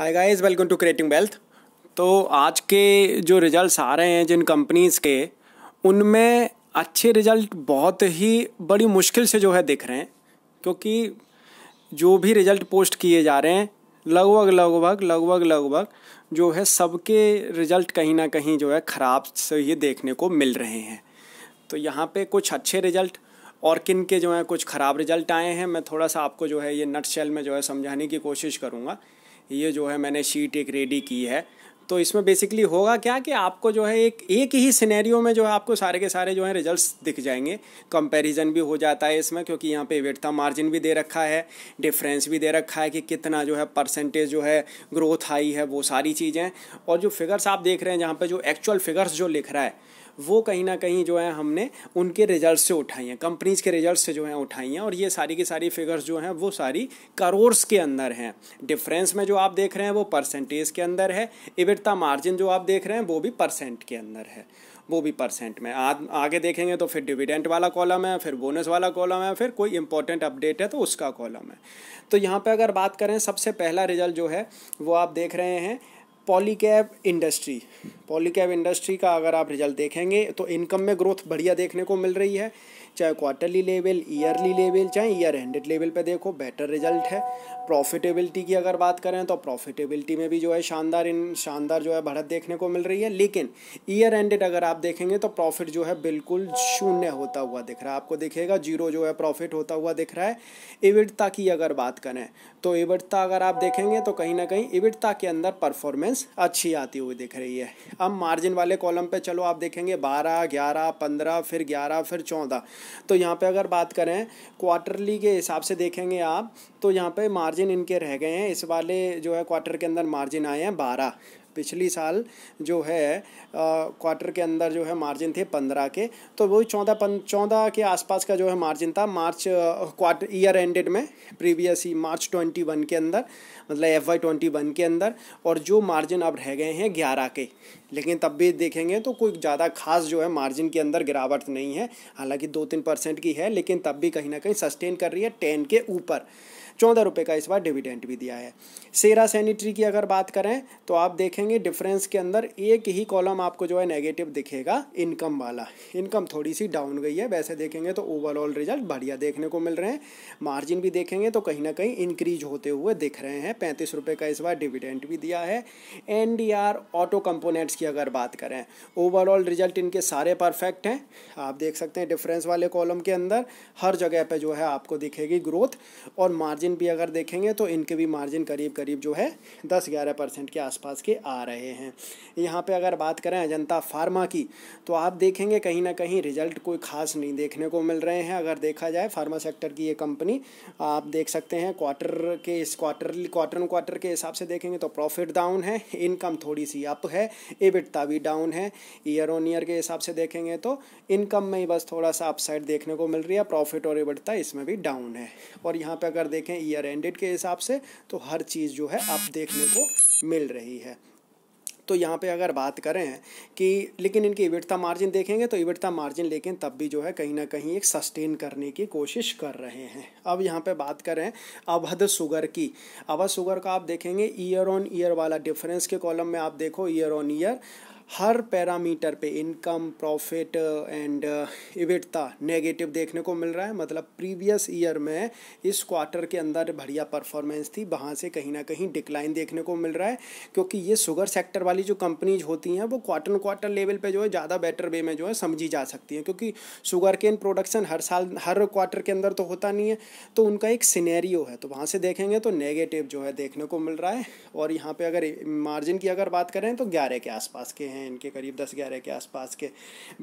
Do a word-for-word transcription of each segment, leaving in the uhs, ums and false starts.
Hi guys, welcome to creating wealth. तो आज के जो रिज़ल्ट्स आ रहे हैं जिन कंपनीज़ के, उनमें अच्छे रिज़ल्ट बहुत ही बड़ी मुश्किल से जो है दिख रहे हैं, क्योंकि जो भी रिज़ल्ट पोस्ट किए जा रहे हैं लगभग लगभग लगभग लगभग जो है सबके रिज़ल्ट कहीं ना कहीं जो है ख़राब से ये देखने को मिल रहे हैं। तो यहाँ पे कुछ अच्छे रिज़ल्ट और किन के जो है कुछ ख़राब रिज़ल्ट आए हैं, मैं थोड़ा सा आपको जो है ये नटशेल में जो है समझाने की कोशिश करूँगा। ये जो है मैंने शीट एक रेडी की है, तो इसमें बेसिकली होगा क्या कि आपको जो है एक एक ही सिनेरियो में जो है आपको सारे के सारे जो है रिजल्ट्स दिख जाएंगे। कंपैरिजन भी हो जाता है इसमें, क्योंकि यहाँ पे विड्था मार्जिन भी दे रखा है, डिफरेंस भी दे रखा है कि कितना जो है परसेंटेज जो है ग्रोथ आई है, वो सारी चीज़ें। और जो फिगर्स आप देख रहे हैं जहाँ पर जो एक्चुअल फिगर्स जो लिख रहा है वो कहीं ना कहीं जो है हमने उनके रिजल्ट से उठाई हैं, कंपनीज़ के रिजल्ट से जो है उठाई हैं। और ये सारी की सारी फिगर्स जो हैं वो सारी करोर्स के अंदर हैं। डिफरेंस में जो आप देख रहे हैं वो परसेंटेज के अंदर है, इबिटा मार्जिन जो आप देख रहे हैं वो भी परसेंट के अंदर है, वो भी परसेंट में। आ, आगे देखेंगे तो फिर डिविडेंट वाला कॉलम है, फिर बोनस वाला कॉलम है, फिर कोई इंपॉर्टेंट अपडेट है तो उसका कॉलम है। तो यहाँ पर अगर बात करें, सबसे पहला रिजल्ट जो है वो आप देख रहे हैं पॉलीकैब इंडस्ट्री। पॉलीकैब इंडस्ट्री का अगर आप रिजल्ट देखेंगे तो इनकम में ग्रोथ बढ़िया देखने को मिल रही है, चाहे क्वार्टरली लेवल, ईयरली लेवल, चाहे ईयर एंडेड लेवल पे देखो बेटर रिजल्ट है। प्रॉफिटेबिलिटी की अगर बात करें तो प्रॉफिटेबिलिटी में भी जो है शानदार इन शानदार जो है बढ़त देखने को मिल रही है। लेकिन ईयर एंडेड अगर आप देखेंगे तो प्रॉफिट जो है बिल्कुल शून्य होता हुआ दिख रहा है, आपको दिखेगा जीरो जो है प्रॉफिट होता हुआ दिख रहा है। इबिटा की अगर बात करें तो इबिटा अगर आप देखेंगे तो कहीं ना कहीं इबिटा के अंदर परफॉर्मेंस अच्छी आती हुई दिख रही है। अब मार्जिन वाले कॉलम पे चलो, आप देखेंगे बारह, ग्यारह, पंद्रह, फिर ग्यारह, फिर चौदह। तो यहाँ पे अगर बात करें क्वार्टरली के हिसाब से देखेंगे आप तो यहाँ पे मार्जिन इनके रह गए हैं, इस वाले जो है क्वार्टर के अंदर मार्जिन आए हैं बारह। पिछली साल जो है क्वार्टर के अंदर जो है मार्जिन थे पंद्रह के, तो वही चौदह पं चौदह के आसपास का जो है मार्जिन था मार्च क्वार्टर ईयर एंडेड में, प्रीवियस ही मार्च ट्वेंटी वन के अंदर, मतलब एफ वाई ट्वेंटी वन के अंदर। और जो मार्जिन अब रह गए हैं ग्यारह के, लेकिन तब भी देखेंगे तो कोई ज़्यादा खास जो है मार्जिन के अंदर गिरावट नहीं है, हालांकि दो तीन परसेंट की है, लेकिन तब भी कहीं ना कहीं सस्टेन कर रही है टेन के ऊपर। चौदह रुपये का इस बार डिविडेंट भी दिया है। सेरा सैनिटरी की अगर बात करें तो आप देखेंगे डिफरेंस के अंदर एक ही कॉलम आपको जो है नेगेटिव दिखेगा, इनकम वाला। इनकम थोड़ी सी डाउन गई है, वैसे देखेंगे तो ओवरऑल रिजल्ट बढ़िया देखने को मिल रहे हैं। मार्जिन भी देखेंगे तो कहीं ना कहीं इंक्रीज होते हुए दिख रहे हैं। पैंतीस रुपये का इस बार डिविडेंट भी दिया है। एनडीआर ऑटो कंपोनेंट्स की अगर बात करें, ओवरऑल रिजल्ट इनके सारे परफेक्ट हैं। आप देख सकते हैं डिफरेंस वाले कॉलम के अंदर हर जगह पर जो है आपको दिखेगी ग्रोथ। और मार्जिन भी अगर देखेंगे तो इनके भी मार्जिन करीब करीब जो है दस ग्यारह परसेंट के आसपास के आ रहे हैं। यहाँ पे अगर बात करें अजंता फार्मा की तो आप देखेंगे कहीं ना कहीं रिजल्ट कोई खास नहीं देखने को मिल रहे हैं। अगर देखा जाए फार्मा सेक्टर की ये कंपनी, आप देख सकते हैं क्वार्टर के इस क्वार्टरली क्वार्टर क्वार्टर के हिसाब से देखेंगे तो प्रॉफिट डाउन है, इनकम थोड़ी सी अप है, एबिटा भी डाउन है। ईयर ऑन ईयर के हिसाब से देखेंगे तो इनकम में बस थोड़ा सा अपसाइड देखने को मिल रही है, प्रॉफिट और एबिटा इसमें भी डाउन है। और यहाँ पर अगर देखें ईयर एंडेड के हिसाब से तो हर चीज़ जो है आप देखने को मिल रही है। तो यहाँ पे अगर बात करें कि लेकिन इनकी इबिटा मार्जिन देखेंगे तो इबिटा मार्जिन लेकिन तब भी जो है कहीं ना कहीं एक सस्टेन करने की कोशिश कर रहे हैं। अब यहाँ पे बात करें अवध सुगर की। अवध सुगर का आप देखेंगे ईयर ऑन ईयर वाला डिफरेंस के कॉलम में, आप देखो ईयर ऑन ईयर हर पैरामीटर पे income, profit and EBITDA negative देखने को मिल रहा है। मतलब प्रीवियस ईयर में इस क्वार्टर के अंदर बढ़िया परफॉर्मेंस थी, वहाँ से कहीं ना कहीं डिक्लाइन देखने को मिल रहा है, क्योंकि ये शुगर सेक्टर वाली जो कंपनीज होती हैं वो क्वार्टर क्वार्टर लेवल पे जो है ज़्यादा बेटर वे में जो है समझी जा सकती हैं, क्योंकि शुगर केन प्रोडक्शन हर साल हर क्वार्टर के अंदर तो होता नहीं है, तो उनका एक सिनेरियो है। तो वहाँ से देखेंगे तो नेगेटिव जो है देखने को मिल रहा है। और यहाँ पर अगर मार्जिन की अगर बात करें तो ग्यारह के आसपास के हैं, इनके करीब दस ग्यारह के आसपास के।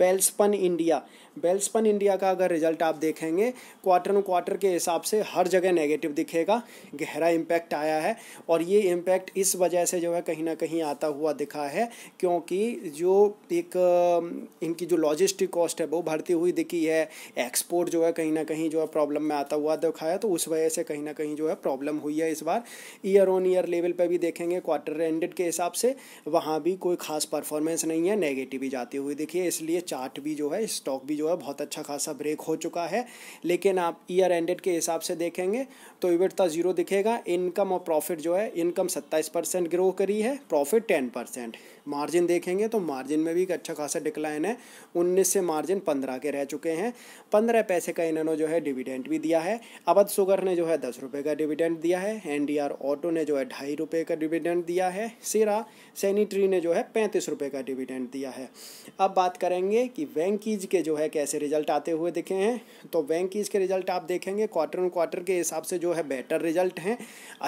वेल्सपन इंडिया, वेल्सपन इंडिया का अगर रिजल्ट आप देखेंगे क्वार्टर क्वार्टर के हिसाब से हर जगह नेगेटिव दिखेगा, गहरा इम्पैक्ट आया है। और ये इम्पैक्ट इस वजह से जो है कहीं ना कहीं आता हुआ दिखा है, क्योंकि जो एक इनकी जो लॉजिस्टिक कॉस्ट है वो बढ़ती हुई दिखी है, एक्सपोर्ट जो है कहीं ना कहीं जो है प्रॉब्लम में आता हुआ दिखा है, तो उस वजह से कहीं ना कहीं जो है प्रॉब्लम हुई है इस बार। ईयर ऑन ईयर लेवल पर भी देखेंगे क्वार्टर एंडेड के हिसाब से वहाँ भी कोई खास परफॉर्मेंस परफॉर्मेंस नहीं है, नेगेटिव ही जाती हुई देखिए। इसलिए चार्ट भी जो है, स्टॉक भी जो है बहुत अच्छा खासा ब्रेक हो चुका है। लेकिन आप ईयर एंडेड के हिसाब से देखेंगे तो इबिटा जीरो दिखेगा। इनकम और प्रॉफिट जो है, इनकम सत्ताईस परसेंट ग्रो करी है, प्रॉफिट टेन परसेंट। मार्जिन देखेंगे तो मार्जिन में भी एक अच्छा खासा डिक्लाइन है, उन्नीस से मार्जिन पंद्रह के रह चुके हैं। पंद्रह पैसे का इन्होंने जो है डिविडेंड भी दिया है। अवध सुगर ने जो है दस रुपये का डिविडेंड दिया है, एन डी आर ऑटो ने जो है ढाई रुपये का डिविडेंड दिया है, सेरा सैनिटरी ने जो है पैंतीस रुपये का डिविडेंड दिया है। अब बात करेंगे कि वेंकीज़ के जो है कैसे रिजल्ट आते हुए दिखे हैं, तो वेंकीज़ के रिजल्ट आप देखेंगे क्वार्टर ऑन क्वार्टर के हिसाब से जो है बेटर रिजल्ट हैं,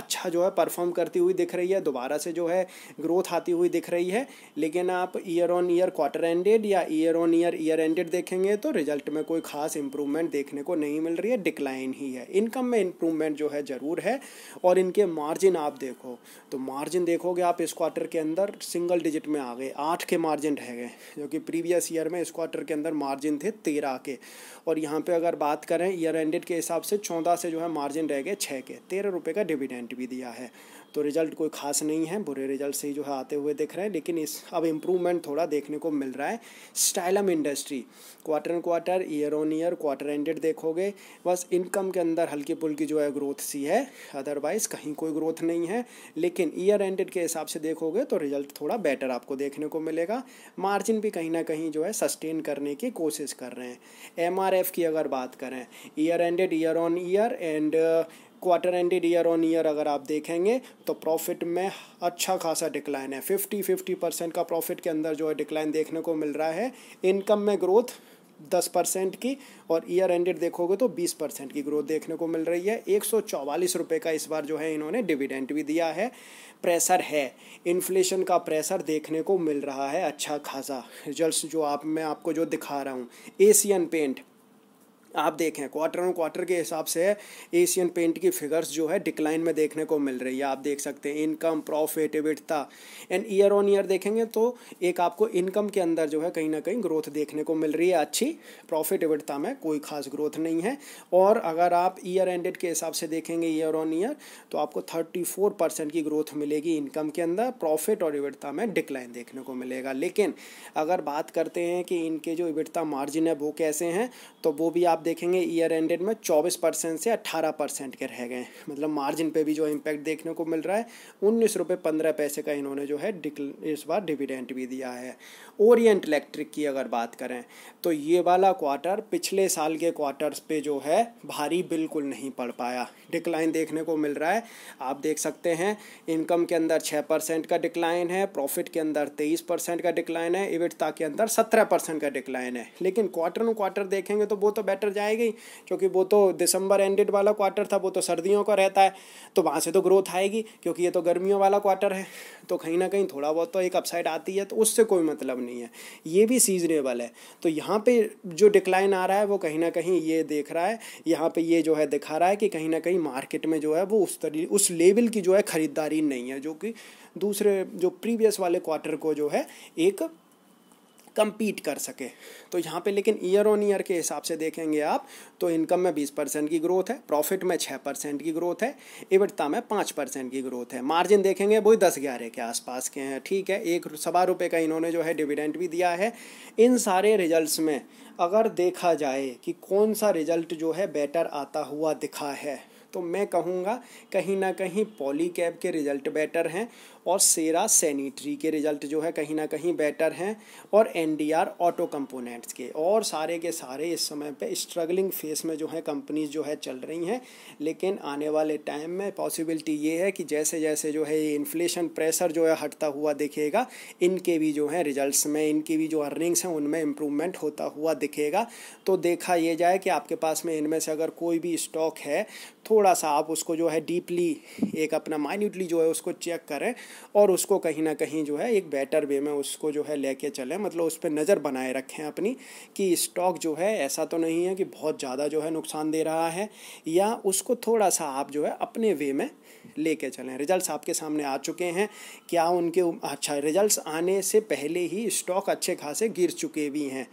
अच्छा जो है परफॉर्म करती हुई दिख रही है, दोबारा से जो है ग्रोथ आती हुई दिख रही है। लेकिन आप year on year quarter ended या year on year year ended देखेंगे तो रिजल्ट में कोई खास इंप्रूवमेंट देखने को नहीं मिल रही है, डिक्लाइन ही है। इनकम में इंप्रूवमेंट जो है ज़रूर है। और इनके मार्जिन आप देखो तो मार्जिन देखोगे आप इस क्वार्टर के अंदर सिंगल डिजिट में आ गए, आठ के मार्जिन रह गए, जो कि प्रीवियस ईयर में इस क्वार्टर के अंदर मार्जिन थे तेरह के। और यहाँ पर अगर बात करें ईयर एंडेड के हिसाब से चौदह से जो है मार्जिन रह गए छः के। तेरह रुपये का डिविडेंड भी दिया है, तो रिजल्ट कोई खास नहीं है, बुरे रिजल्ट से ही जो है आते हुए दिख रहे हैं। लेकिन इस अब इम्प्रूवमेंट थोड़ा देखने को मिल रहा है। Stylam industry quarter and quarter year on year quarter ended देखोगे, बस इनकम के अंदर हल्की पुल्की जो है ग्रोथ सी है, अदरवाइज़ कहीं कोई ग्रोथ नहीं है। लेकिन ईयर एंडेड के हिसाब से देखोगे तो रिजल्ट थोड़ा बेटर आपको देखने को मिलेगा। मार्जिन भी कहीं ना कहीं जो है सस्टेन करने की कोशिश कर रहे हैं। एम आर एफ की अगर बात करें, year ended year on year and quarter ended year on year अगर आप देखेंगे तो प्रॉफिट में अच्छा खासा डिक्लाइन है। फिफ्टी फिफ्टी परसेंट का प्रॉफिट के अंदर जो है डिक्लाइन देखने को मिल रहा है। इनकम में ग्रोथ दस परसेंट की और ईयर एंडेड देखोगे तो बीस परसेंट की ग्रोथ देखने को मिल रही है। एक सौ चौवालीस रुपये का इस बार जो है इन्होंने डिविडेंड भी दिया है। प्रेशर है, इन्फ्लेशन का प्रेशर देखने को मिल रहा है अच्छा खासा। रिजल्ट्स जो आप मैं आपको जो दिखा रहा हूँ, एशियन पेंट आप देखें क्वार्टर ऑन क्वार्टर के हिसाब से एशियन पेंट की फिगर्स जो है डिक्लाइन में देखने को मिल रही है। आप देख सकते हैं income profit EBITDA and year on year देखेंगे तो एक आपको इनकम के अंदर जो है कहीं ना कहीं ग्रोथ देखने को मिल रही है अच्छी, प्रॉफिट एबिटा में कोई खास ग्रोथ नहीं है। और अगर आप ईयर एंडेड के हिसाब से देखेंगे ईयर ऑन ईयर तो आपको थर्टी फोर परसेंट की ग्रोथ मिलेगी इनकम के अंदर, प्रॉफिट और एबिटा में डिक्लाइन देखने को मिलेगा। लेकिन अगर बात करते हैं कि इनके जो एबिटा मार्जिन है वो कैसे हैं, तो वो भी आप देखेंगे ईयर एंडेड में चौबीस परसेंट से अठारह परसेंट के रह गए, मतलब मार्जिन पे भी जो इम्पैक्ट देखने को मिल रहा है। उन्नीस रुपये पंद्रह पैसे का इन्होंने जो है इस बार डिविडेंड भी दिया है। ओरिएंट इलेक्ट्रिक की अगर बात करें तो ये वाला क्वार्टर पिछले साल के क्वार्टर्स पे जो है भारी बिल्कुल नहीं पड़ पाया, डिक्लाइन देखने को मिल रहा है। आप देख सकते हैं इनकम के अंदर छः परसेंट का डिक्लाइन है, प्रॉफिट के अंदर तेईस परसेंट का डिक्लाइन है, एबिटा के अंदर सत्रह परसेंट का डिक्लाइन है। लेकिन क्वार्टर टू क्वार्टर देखेंगे तो वो तो बेटर जाएगी, क्योंकि वो तो दिसंबर एंडेड वाला क्वार्टर था, वो तो सर्दियों का रहता है, तो वहाँ से तो ग्रोथ आएगी। क्योंकि ये तो गर्मियों वाला क्वार्टर है तो कहीं ना कहीं थोड़ा बहुत तो एक अपसाइड आती है, तो उससे कोई मतलब नहीं है, ये भी सीजनेबल है। तो यहाँ पे जो डिक्लाइन आ रहा है वो कहीं ना कहीं ये देख रहा है, यहाँ पे ये जो है दिखा रहा है कि कहीं ना कहीं मार्केट में जो है वो उस तरी उस लेवल की जो है खरीदारी नहीं है, जो कि दूसरे जो प्रीवियस वाले क्वार्टर को जो है एक कंपीट कर सके। तो यहाँ पे लेकिन ईयर ऑन ईयर के हिसाब से देखेंगे आप तो इनकम में बीस परसेंट की ग्रोथ है, प्रॉफिट में छः परसेंट की ग्रोथ है, एबिटा में पाँच परसेंट की ग्रोथ है। मार्जिन देखेंगे वही दस ग्यारह के आसपास के हैं, ठीक है। एक सवा रुपये का इन्होंने जो है डिविडेंड भी दिया है। इन सारे रिजल्ट्स में अगर देखा जाए कि कौन सा रिजल्ट जो है बेटर आता हुआ दिखा है, तो मैं कहूँगा कहीं ना कहीं पॉलीकैब के रिज़ल्ट बेटर हैं और सेरा सैनिटरी के रिज़ल्ट जो है कहीं ना कहीं बेटर हैं और एनडीआर ऑटो कंपोनेंट्स के। और सारे के सारे इस समय पे स्ट्रगलिंग फेस में जो है कंपनीज जो है चल रही हैं। लेकिन आने वाले टाइम में पॉसिबिलिटी ये है कि जैसे जैसे जो है ये इन्फ्लेशन प्रेशर जो है हटता हुआ दिखेगा, इनके भी जो है रिजल्ट्स में, इनकी भी जो अर्निंग्स हैं उनमें इम्प्रूवमेंट होता हुआ दिखेगा। तो देखा यह जाए कि आपके पास में इनमें से अगर कोई भी स्टॉक है, थोड़ा सा आप उसको जो है डीपली एक अपना माइन्यूटली जो है उसको चेक करें और उसको कहीं ना कहीं जो है एक बेटर वे में उसको जो है लेके चलें, मतलब उस पर नज़र बनाए रखें अपनी कि स्टॉक जो है ऐसा तो नहीं है कि बहुत ज़्यादा जो है नुकसान दे रहा है, या उसको थोड़ा सा आप जो है अपने वे में लेके चलें। रिजल्ट्स आपके सामने आ चुके हैं, क्या उनके अच्छा रिजल्ट्स आने से पहले ही स्टॉक अच्छे खासे गिर चुके भी हैं,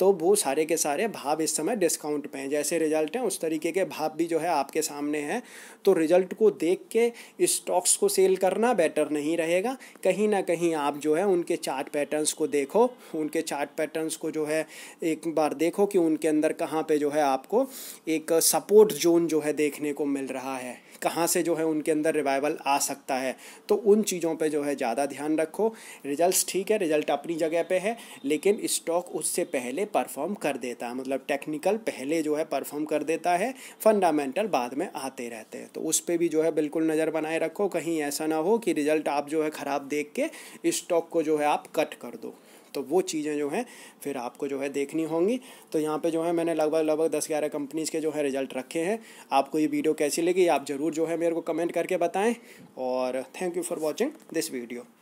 तो वो सारे के सारे भाव इस समय डिस्काउंट पे हैं। जैसे रिजल्ट हैं उस तरीके के भाव भी जो है आपके सामने हैं। तो रिजल्ट को देख के स्टॉक्स को सेल करना बेटर नहीं रहेगा। कहीं ना कहीं आप जो है उनके चार्ट पैटर्न्स को देखो, उनके चार्ट पैटर्न्स को जो है एक बार देखो कि उनके अंदर कहाँ पे जो है आपको एक सपोर्ट जोन जो है देखने को मिल रहा है, कहाँ से जो है उनके अंदर रिवाइवल आ सकता है। तो उन चीज़ों पे जो है ज़्यादा ध्यान रखो। रिजल्ट्स ठीक है, रिजल्ट अपनी जगह पे है, लेकिन स्टॉक उससे पहले परफॉर्म कर देता है, मतलब टेक्निकल पहले जो है परफॉर्म कर देता है, फंडामेंटल बाद में आते रहते हैं। तो उस पर भी जो है बिल्कुल नज़र बनाए रखो, कहीं ऐसा ना हो कि रिजल्ट आप जो है ख़राब देख के स्टॉक को जो है आप कट कर दो। तो वो चीज़ें जो हैं फिर आपको जो है देखनी होंगी। तो यहाँ पे जो है मैंने लगभग लगभग दस ग्यारह कंपनीज़ के जो है रिजल्ट रखे हैं। आपको ये वीडियो कैसी लगी आप ज़रूर जो है मेरे को कमेंट करके बताएं। और thank you for watching this video.